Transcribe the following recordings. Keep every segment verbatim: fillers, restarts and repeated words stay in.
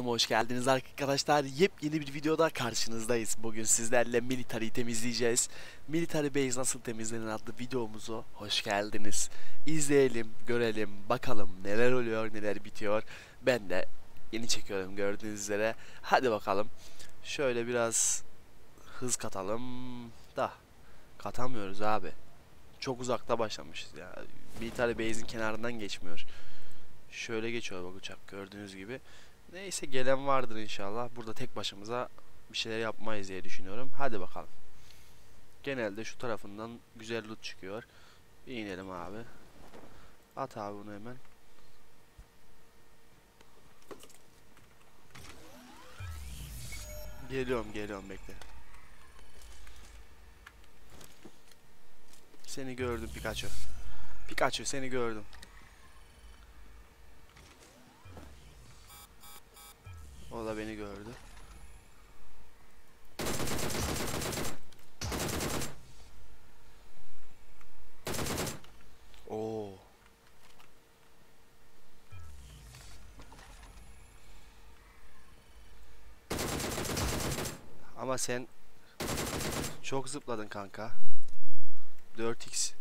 kanalıma hoş geldiniz arkadaşlar. Yepyeni bir videoda karşınızdayız. Bugün sizlerle military temizleyeceğiz. Military base nasıl temizlenir adlı videomuzu hoş geldiniz. İzleyelim, görelim, bakalım neler oluyor, neler bitiyor. Ben de yeni çekiyorum gördüğünüz üzere. Hadi bakalım. Şöyle biraz hız katalım da katamıyoruz abi. Çok uzakta başlamışız ya. Military base'in kenarından geçmiyor. Şöyle geçiyor bak uçak gördüğünüz gibi. Neyse gelen vardır inşallah. Burada tek başımıza bir şeyler yapmayız diye düşünüyorum. Hadi bakalım. Genelde şu tarafından güzel loot çıkıyor. Bir inelim abi. At abi bunu hemen. Geliyorum geliyorum bekle. Seni gördüm Pikachu. Pikachu seni gördüm. O da beni gördü. Oo. Ama sen çok zıpladın kanka. dört x.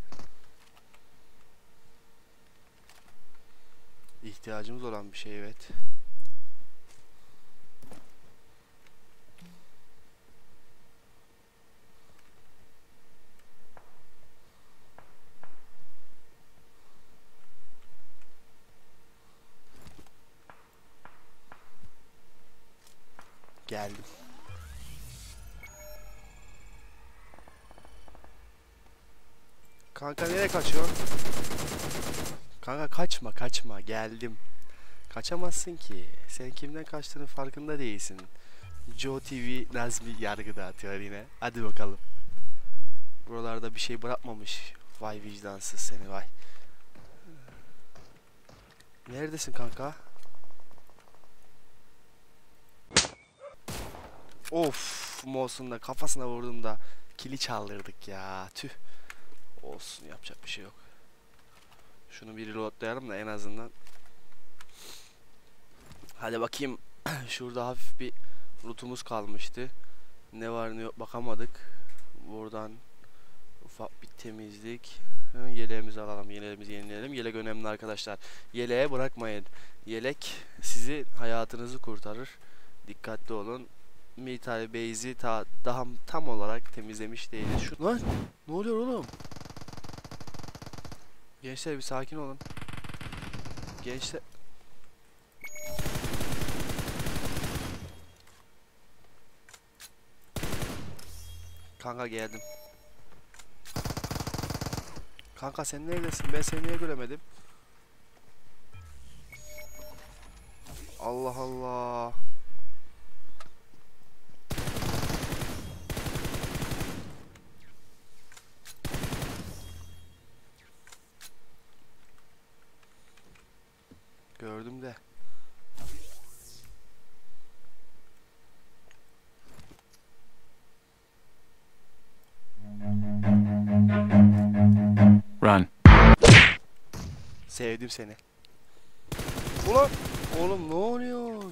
İhtiyacımız olan bir şey evet. Geldim. Kanka nereye kaçıyorsun? Kanka kaçma kaçma geldim. Kaçamazsın ki. Sen kimden kaçtığının farkında değilsin. CooTV Nazmi yargıda atıyor yine. Hadi bakalım. Buralarda bir şey bırakmamış. Vay vicdansız seni vay. Neredesin kanka? Of, Moğol'un da kafasına vurdum da kili çaldırdık ya. Tüh. Olsun, yapacak bir şey yok. Şunu bir reloadlayalım da en azından. Hadi bakayım. Şurada hafif bir lootumuz kalmıştı. Ne var ne yok bakamadık. Buradan ufak bir temizlik. Yeleğimizi alalım, yeleğimizi yenileyelim. Yelek önemli arkadaşlar. Yeleğe bırakmayın. Yelek sizi, hayatınızı kurtarır. Dikkatli olun. Military base'i ta, daha tam olarak temizlemiş değiliz. Şu lan ne oluyor oğlum? Gençler bir sakin olun. Gençler kanka geldim. Kanka sen neredesin? Ben seni niye göremedim? Allah Allah. Gördüm de. Run. Sevdim seni. Ulan oğlum ne oluyor?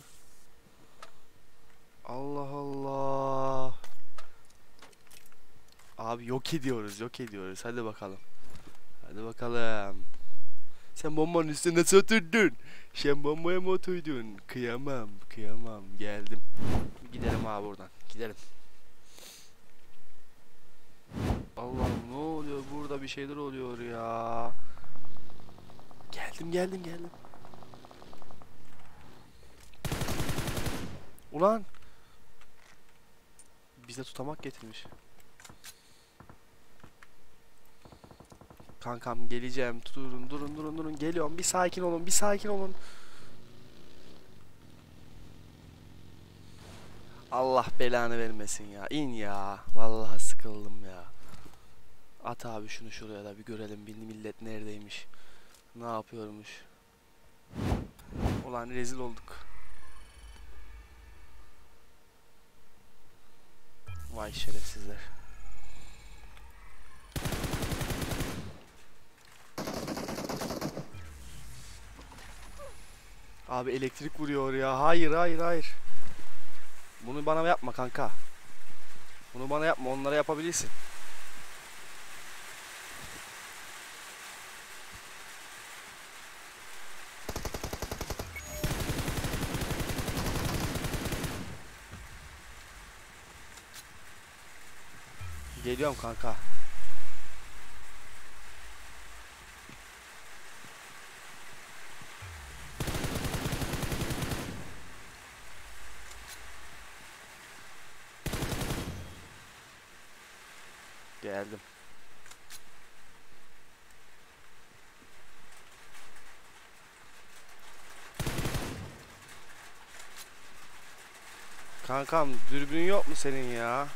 Allah Allah. Abi yok ediyoruz, yok ediyoruz. Hadi bakalım. Hadi bakalım. Sen bombanın üstüne nasıl oturdun? Sen bombaya mı oturdun? Kıyamam, kıyamam. Geldim. Gidelim abi buradan. Gidelim. Allah'ım ne oluyor? Burada bir şeyler oluyor ya. Geldim, geldim, geldim. Ulan. Bize tutamak getirmiş. Kankam geleceğim. Durun durun durun durun. Geliyorum. Bir sakin olun. Bir sakin olun. Allah belanı vermesin ya. İn ya. Vallahi sıkıldım ya. At abi şunu şuraya da bir görelim. Bir millet neredeymiş. Ne yapıyormuş. Ulan rezil olduk. Vay şerefsizler. Abi elektrik vuruyor ya. Hayır hayır hayır. Bunu bana yapma kanka. Bunu bana yapma. Onlara yapabilirsin. Geliyorum kanka. Geldim. Kankam dürbün yok mu senin ya?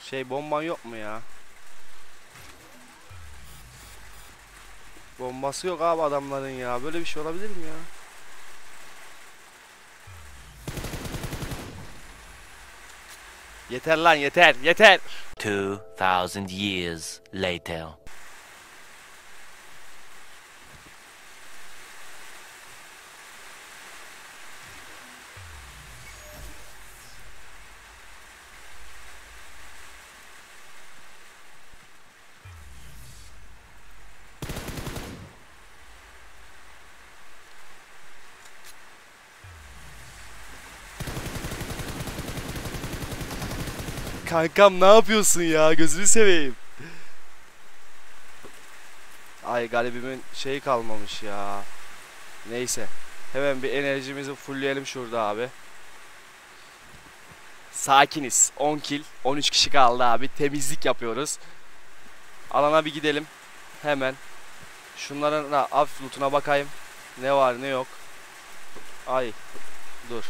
Şey bomban yok mu ya? Bombası yok abi adamların ya. Böyle bir şey olabilir mi ya? Yeter lan yeter yeter. two thousand years later. Kankam ne yapıyorsun ya? Gözünü seveyim. Ay galibimin şeyi kalmamış ya. Neyse. Hemen bir enerjimizi fullleyelim şurada abi. Sakiniz. on kill. on üç kişi kaldı abi. Temizlik yapıyoruz. Alana bir gidelim. Hemen. Şunların absolutuna bakayım. Ne var ne yok. Ay. Dur.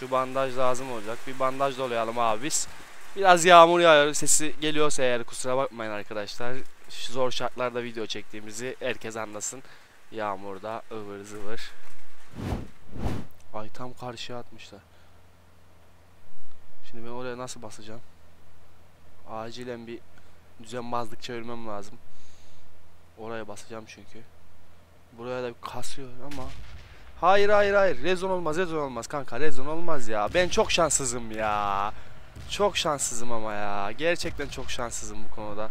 Şu bandaj lazım olacak. Bir bandaj dolayalım abi biz. Biraz yağmur yağıyor. Sesi geliyorsa eğer kusura bakmayın arkadaşlar. Şu zor şartlarda video çektiğimizi herkes anlasın. Yağmurda ıvır zıvır. Ay tam karşıya atmışlar. Şimdi ben oraya nasıl basacağım? Acilen bir düzenbazlık çevirmem lazım. Oraya basacağım çünkü. Buraya da bir kasıyor ama. Hayır hayır hayır. Rezon olmaz rezon olmaz kanka. Rezon olmaz ya. Ben çok şanssızım ya. Çok şanssızım ama ya. Gerçekten çok şanssızım bu konuda.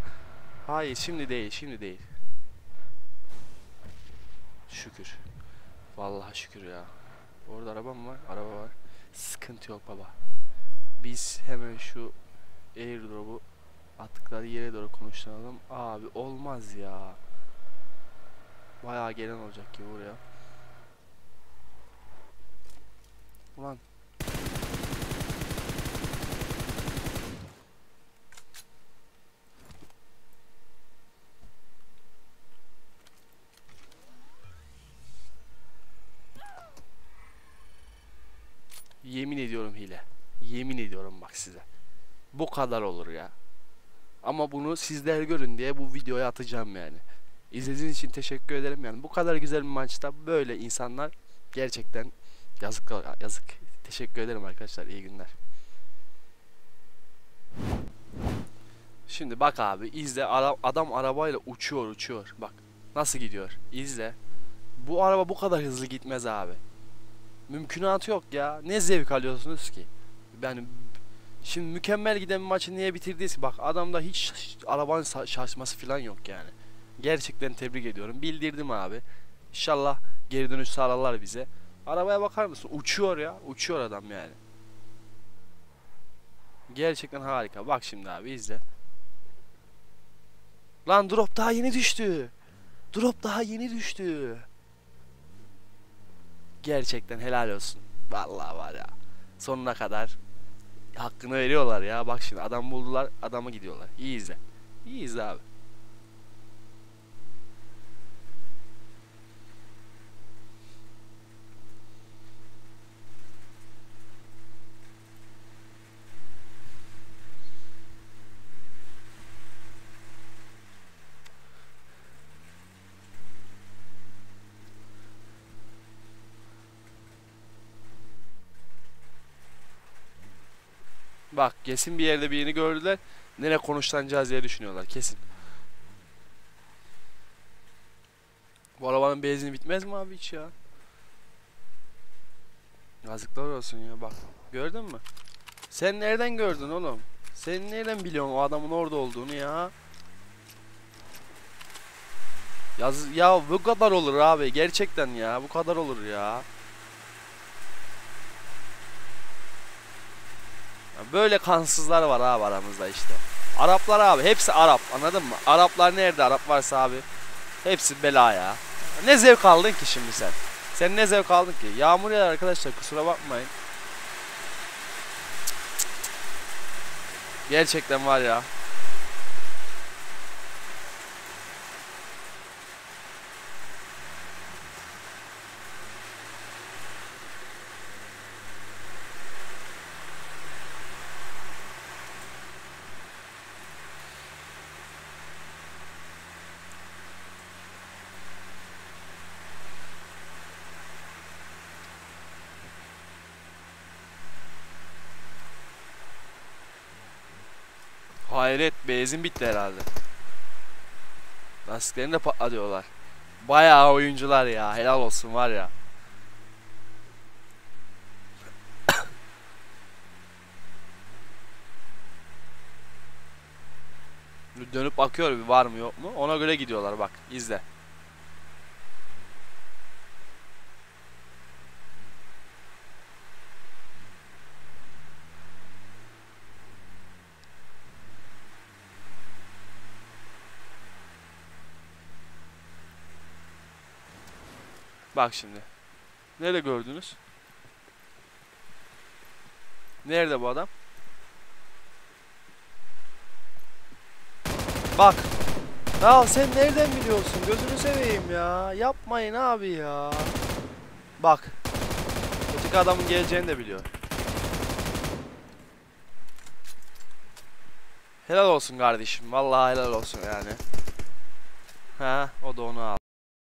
Hayır şimdi değil şimdi değil. Şükür. Vallahi şükür ya. Orada araba mı var? Araba var. Sıkıntı yok baba. Biz hemen şu airdrop'u attıkları yere doğru konuşturalım. Abi olmaz ya. Bayağı gelen olacak ki buraya. Ulan. Yemin ediyorum hile. Yemin ediyorum bak size. Bu kadar olur ya. Ama bunu sizler görün diye bu videoya atacağım yani. İzlediğiniz için teşekkür ederim yani. Bu kadar güzel bir maçta böyle insanlar gerçekten yazık yazık. Teşekkür ederim arkadaşlar. İyi günler. Şimdi bak abi izle. Adam arabayla uçuyor uçuyor. Bak nasıl gidiyor. İzle. Bu araba bu kadar hızlı gitmez abi. Mümkünatı yok ya. Ne zevk alıyorsunuz ki? Yani şimdi mükemmel giden bir maçı niye bitirdiyse bak adamda hiç arabanın şaşması falan yok yani. Gerçekten tebrik ediyorum. Bildirdim abi. İnşallah geri dönüş sağlarlar bize. Arabaya bakar mısın? Uçuyor ya. Uçuyor adam yani. Gerçekten harika. Bak şimdi abi izle. Lan drop daha yeni düştü. Drop daha yeni düştü. Gerçekten helal olsun. Vallahi var ya. Sonuna kadar hakkını veriyorlar ya. Bak şimdi adam buldular, adamı gidiyorlar. İyi izle. İyi izle abi. Bak kesin bir yerde birini gördüler. Nereye konuşlanacağız diye düşünüyorlar kesin. Bu arabanın benzini bitmez mi abi hiç ya? Yazıklar olsun ya, bak. Gördün mü? Sen nereden gördün oğlum? Sen nereden biliyorsun o adamın orada olduğunu ya? Yaz ya, bu kadar olur abi gerçekten ya, bu kadar olur ya. Böyle kansızlar var abi aramızda işte. Araplar abi, hepsi Arap, anladın mı? Araplar nerede Arap varsa abi hepsi bela ya. Ne zevk aldın ki şimdi sen? Sen ne zevk aldın ki? Yağmur yağar arkadaşlar, kusura bakmayın. Gerçekten var ya. Hayret, benzin bitti herhalde. Lastiklerini de patlatıyorlar. Bayağı oyuncular ya, helal olsun var ya. Dönüp bakıyor bir var mı yok mu, ona göre gidiyorlar bak, izle. Bak şimdi. Nerede gördünüz? Nerede bu adam? Bak. Ya sen nereden biliyorsun? Gözünü seveyim ya. Yapmayın abi ya. Bak. Öteki adamın geleceğini de biliyor. Helal olsun kardeşim. Vallahi helal olsun yani. Ha, o da onu aldı.